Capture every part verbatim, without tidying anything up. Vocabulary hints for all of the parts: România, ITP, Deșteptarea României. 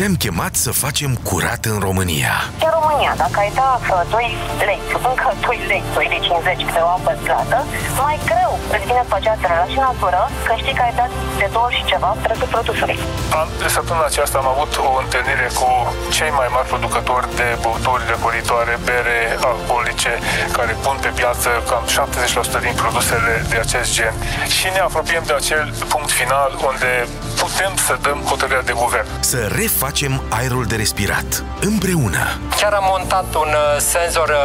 Te-am chemat să facem curat în România. În România, dacă ai da doi lei, încă doi lei, doi lei cincizeci de apă plată, mai greu îți vine să faci la și natură, că știi că ai dat de două și ceva prețul produsului. De săptămâna aceasta am avut o întâlnire cu cei mai mari producători de băuturi răcoritoare, bere, alcoolice, care pun pe piață cam șaptezeci la sută din produsele de acest gen. Și ne apropiem de acel punct final unde putem să dăm hotărârea de guvern. Să refacem aerul de respirat împreună. Chiar am montat un senzor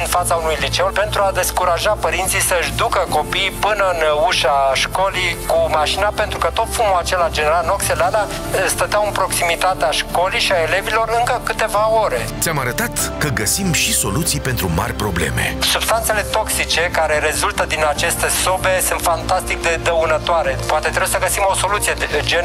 în fața unui liceu pentru a descuraja părinții să-și ducă copiii până în ușa școlii cu mașina, pentru că tot fumul acela generat noxele alea stăteau în proximitatea școlii și a elevilor încă câteva ore. Ți-am arătat că găsim și soluții pentru mari probleme. Substanțele toxice care rezultă din aceste sobe sunt fantastic de dăunătoare. Poate trebuie să găsim o soluție de gen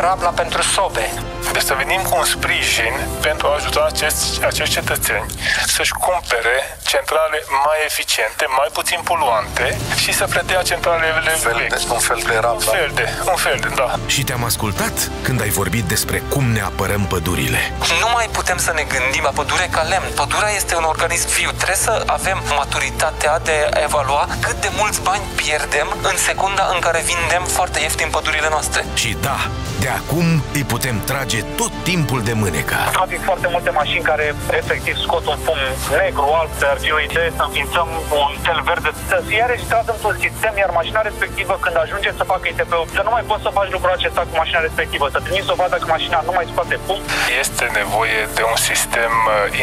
rabla pentru sobe. Deci să venim cu un sprijin pentru a ajuta acești, acești cetățeni să-și cumpere centrale mai eficiente, mai puțin poluante și să predea centralele vechi. Un fel de rabla. Un fel de, un fel de, da. Și te-am ascultat când ai vorbit despre cum ne apărăm pădurile. Nu mai putem să ne gândim la pădure ca lemn. Pădurea este un organism viu. Trebuie să avem maturitatea de a evalua cât de mulți bani pierdem în secunda în care vindem foarte ieftin pădurile noastre. Și da, de acum îi putem trage tot timpul de mânecă. Avem foarte multe mașini care efectiv scot un fum negru, alb, dar e o idee să înființăm un tel verde, să fie registrat într-un sistem, iar mașina respectivă când ajunge să facă I T P-ul, să nu mai poți să faci lucrul acesta cu mașina respectivă, să trimiți o vadă că mașina nu mai scoate fum. Este nevoie de un sistem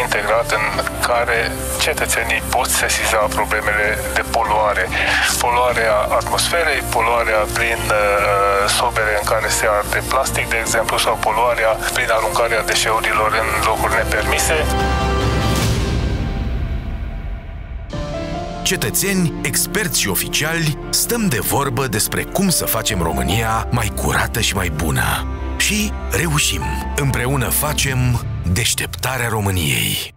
integrat în care cetățenii pot sesiza problemele de poluare. Poluarea atmosferei, poluarea prin uh, sobere în care se arde plastic, de exemplu, sau poluarea prin aruncarea deșeurilor în locuri nepermise. Cetățeni, experți și oficiali, stăm de vorbă despre cum să facem România mai curată și mai bună. Și reușim. Împreună facem Deșteptarea României.